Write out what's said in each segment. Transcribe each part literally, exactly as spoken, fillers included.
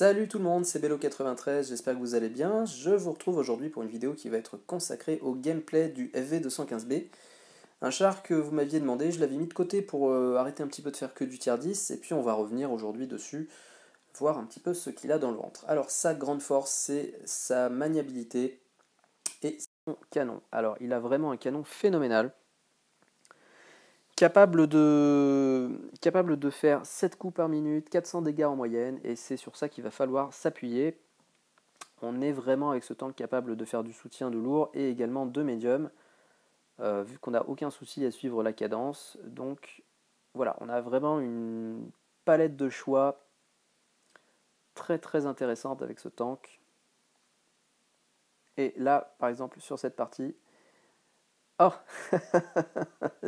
Salut tout le monde, c'est Bello quatre-vingt-treize, j'espère que vous allez bien. Je vous retrouve aujourd'hui pour une vidéo qui va être consacrée au gameplay du F V deux cent quinze B. Un char que vous m'aviez demandé, je l'avais mis de côté pour euh, arrêter un petit peu de faire que du tier dix, et puis on va revenir aujourd'hui dessus, voir un petit peu ce qu'il a dans le ventre. Alors sa grande force, c'est sa maniabilité et son canon. Alors il a vraiment un canon phénoménal, capable de, capable de faire sept coups par minute, quatre cents dégâts en moyenne, et c'est sur ça qu'il va falloir s'appuyer. On est vraiment avec ce tank capable de faire du soutien de lourd et également de médium, euh, vu qu'on n'a aucun souci à suivre la cadence. Donc voilà, on a vraiment une palette de choix très très intéressante avec ce tank. Et là, par exemple, sur cette partie... Oh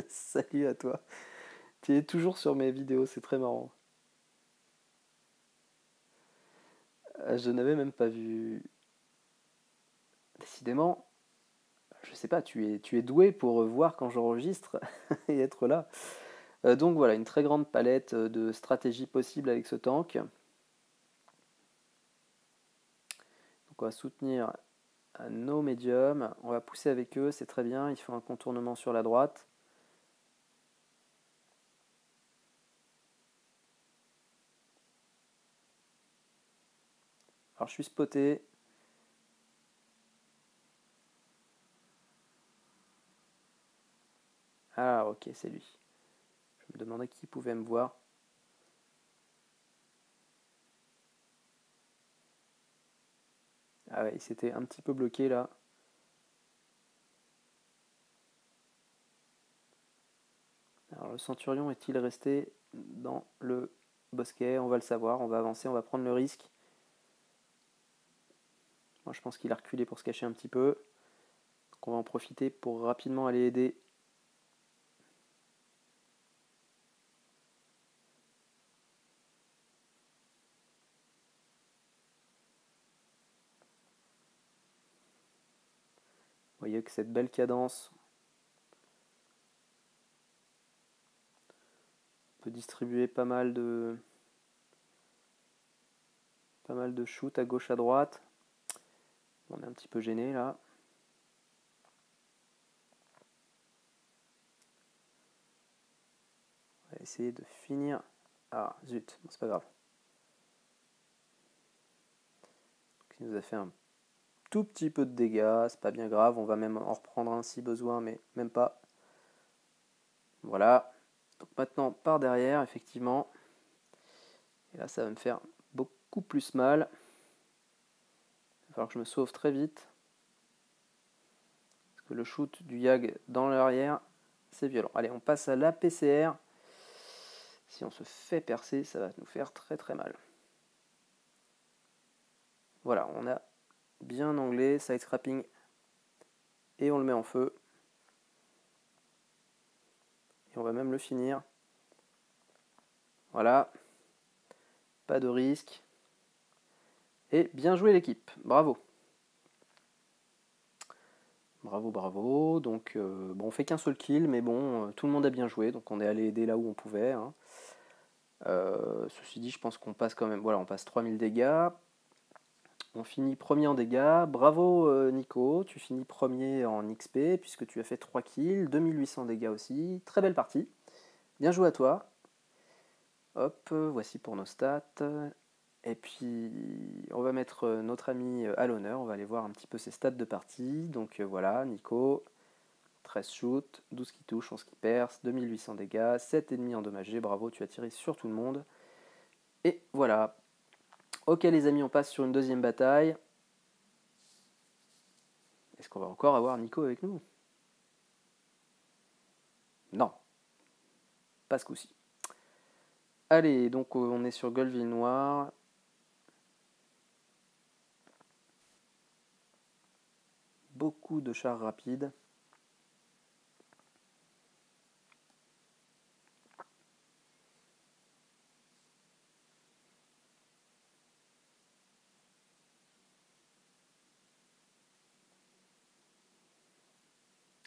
salut à toi. Tu es toujours sur mes vidéos, c'est très marrant. Je n'avais même pas vu... Décidément, je sais pas, tu es, tu es doué pour voir quand j'enregistre et être là. Donc voilà, une très grande palette de stratégies possibles avec ce tank. Donc on va soutenir... nos médiums, on va pousser avec eux, c'est très bien, ils font un contournement sur la droite. Alors je suis spoté. Ah ok, c'est lui. Je me demandais qui pouvait me voir. Ah ouais, il s'était un petit peu bloqué là. Alors le Centurion est-il resté dans le bosquet? On va le savoir, on va avancer, on va prendre le risque. Moi je pense qu'il a reculé pour se cacher un petit peu. Donc on va en profiter pour rapidement aller aider. Vous voyez que cette belle cadence, on peut distribuer pas mal de pas mal de shoot à gauche à droite. On est un petit peu gêné là. On va essayer de finir. Ah zut, bon, c'est pas grave. Donc, il nous a fait un tout petit peu de dégâts, c'est pas bien grave, on va même en reprendre un si besoin, mais même pas. Voilà, donc maintenant par derrière, effectivement, et là ça va me faire beaucoup plus mal. Il va falloir que je me sauve très vite, parce que le shoot du Yag dans l'arrière, c'est violent. Allez, on passe à l'A P C R, si on se fait percer, ça va nous faire très très mal. Voilà, on a bien anglais, side scrapping, et on le met en feu, et on va même le finir. Voilà, pas de risque, et bien joué l'équipe, bravo bravo bravo. Donc euh, bon, on fait qu'un seul kill, mais bon, euh, tout le monde a bien joué, donc on est allé aider là où on pouvait, hein. Euh, ceci dit, je pense qu'on passe quand même, voilà, on passe trois mille dégâts. On finit premier en dégâts, bravo Nico, tu finis premier en X P puisque tu as fait trois kills, deux mille huit cents dégâts aussi, très belle partie, bien joué à toi. Hop, voici pour nos stats, et puis on va mettre notre ami à l'honneur, on va aller voir un petit peu ses stats de partie. Donc voilà, Nico, treize shoots, douze qui touchent, onze qui percent, deux mille huit cents dégâts, sept ennemis endommagés, bravo, tu as tiré sur tout le monde, et voilà. Ok les amis, on passe sur une deuxième bataille. Est-ce qu'on va encore avoir Nico avec nous? Non. Pas ce coup-ci. Allez, donc on est sur Golville Noire. Beaucoup de chars rapides.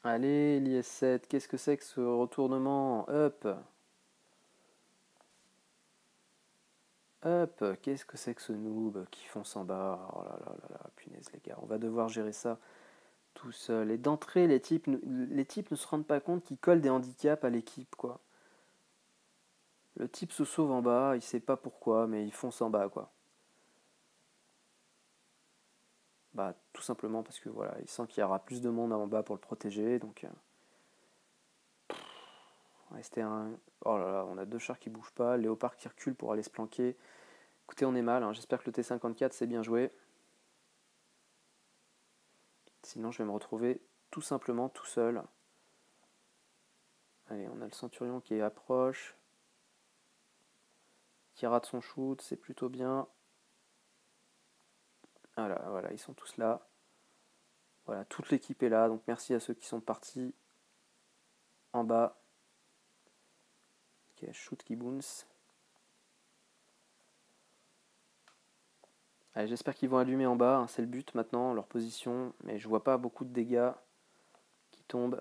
Allez, l'I S sept, qu'est-ce que c'est que ce retournement? Up. Hop, qu'est-ce que c'est que ce noob qui fonce en bas? Oh là là là là, punaise les gars, on va devoir gérer ça tout seul. Et d'entrée, les types, les types ne se rendent pas compte qu'ils collent des handicaps à l'équipe, quoi. Le type se sauve en bas, il sait pas pourquoi, mais il fonce en bas, quoi. Bah, tout simplement parce que, voilà, il sent qu'il y aura plus de monde en bas pour le protéger, donc... Euh... Rester un... Oh là là, on a deux chars qui bougent pas, Léopard qui recule pour aller se planquer. Écoutez, on est mal, hein. J'espère que le T cinquante-quatre s'est bien joué. Sinon, je vais me retrouver tout simplement tout seul. Allez, on a le Centurion qui approche. Qui rate son shoot, c'est plutôt bien. Voilà, voilà, ils sont tous là. Voilà, toute l'équipe est là, donc merci à ceux qui sont partis en bas. Ok, shoot qui bounce. Allez, j'espère qu'ils vont allumer en bas, hein, c'est le but maintenant, leur position, mais je vois pas beaucoup de dégâts qui tombent.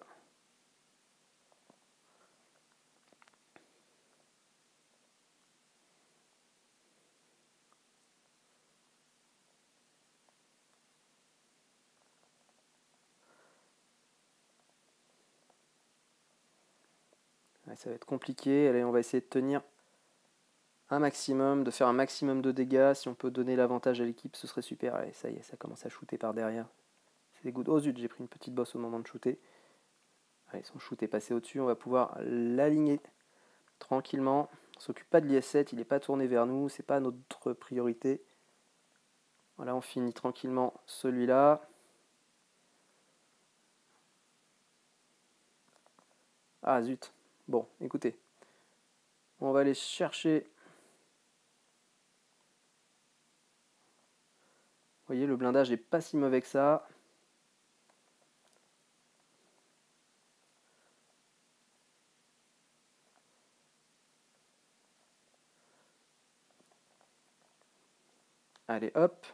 Ça va être compliqué. Allez, on va essayer de tenir un maximum, de faire un maximum de dégâts. Si on peut donner l'avantage à l'équipe, ce serait super. Allez, ça y est, ça commence à shooter par derrière. C'est des gouttes. Oh zut, j'ai pris une petite bosse au moment de shooter. Allez, son shoot est passé au-dessus. On va pouvoir l'aligner tranquillement. On ne s'occupe pas de l'I S sept, il n'est pas tourné vers nous. C'est pas notre priorité. Voilà, on finit tranquillement celui-là. Ah zut. Bon, écoutez, on va aller chercher. Vous voyez, le blindage n'est pas si mauvais que ça. Allez, hop.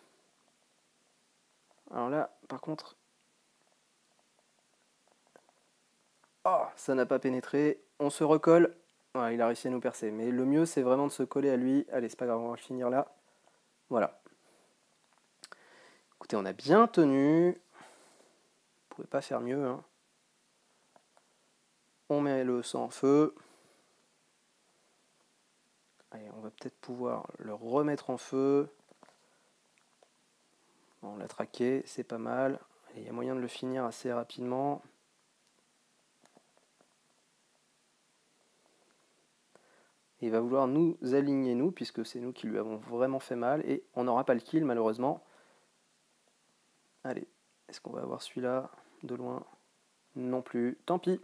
Alors là, par contre... Oh, ça n'a pas pénétré. On se recolle. Ouais, il a réussi à nous percer. Mais le mieux, c'est vraiment de se coller à lui. Allez, c'est pas grave, on va finir là. Voilà. Écoutez, on a bien tenu. Vous pouvez pas faire mieux, hein. On met le sang en feu. Allez, on va peut-être pouvoir le remettre en feu. Bon, on l'a traqué, c'est pas mal. Il y a moyen de le finir assez rapidement. Il va vouloir nous aligner, nous, puisque c'est nous qui lui avons vraiment fait mal. Et on n'aura pas le kill, malheureusement. Allez, est-ce qu'on va avoir celui-là de loin? Non plus. Tant pis.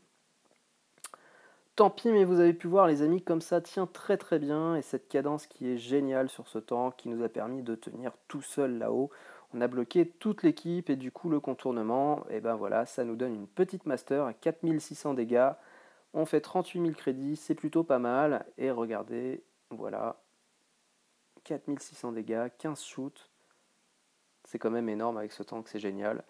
Tant pis, mais vous avez pu voir, les amis, comme ça tient très très bien. Et cette cadence qui est géniale sur ce tank, qui nous a permis de tenir tout seul là-haut. On a bloqué toute l'équipe, et du coup, le contournement, et ben voilà, ça nous donne une petite master à quatre mille six cents dégâts. On fait trente-huit mille crédits, c'est plutôt pas mal. Et regardez, voilà, quatre mille six cents dégâts, quinze shoots. C'est quand même énorme avec ce tank, c'est génial.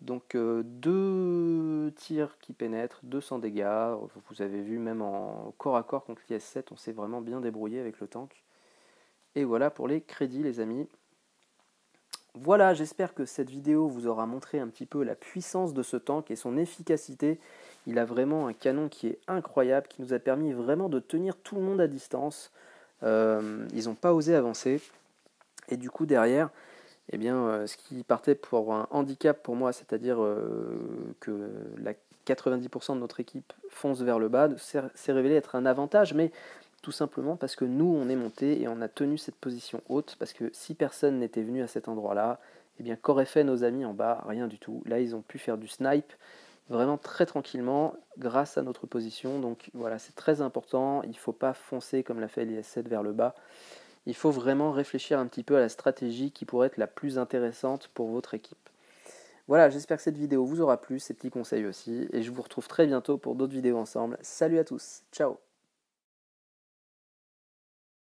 Donc euh, deux tirs qui pénètrent, deux cents dégâts. Vous avez vu, même en corps à corps contre l'I S sept, on s'est vraiment bien débrouillé avec le tank. Et voilà pour les crédits, les amis. Voilà, j'espère que cette vidéo vous aura montré un petit peu la puissance de ce tank et son efficacité. Il a vraiment un canon qui est incroyable, qui nous a permis vraiment de tenir tout le monde à distance. Euh, ils n'ont pas osé avancer. Et du coup, derrière, eh bien, euh, ce qui partait pour un handicap pour moi, c'est-à-dire euh, que la quatre-vingt-dix pour cent de notre équipe fonce vers le bas, s'est révélé être un avantage, mais... tout simplement parce que nous, on est monté et on a tenu cette position haute, parce que si personne n'était venu à cet endroit-là, eh bien, qu'auraient fait nos amis en bas? Rien du tout. Là, ils ont pu faire du snipe vraiment très tranquillement grâce à notre position. Donc voilà, c'est très important. Il ne faut pas foncer, comme l'a fait l'I S sept, vers le bas. Il faut vraiment réfléchir un petit peu à la stratégie qui pourrait être la plus intéressante pour votre équipe. Voilà, j'espère que cette vidéo vous aura plu, ces petits conseils aussi, et je vous retrouve très bientôt pour d'autres vidéos ensemble. Salut à tous, ciao!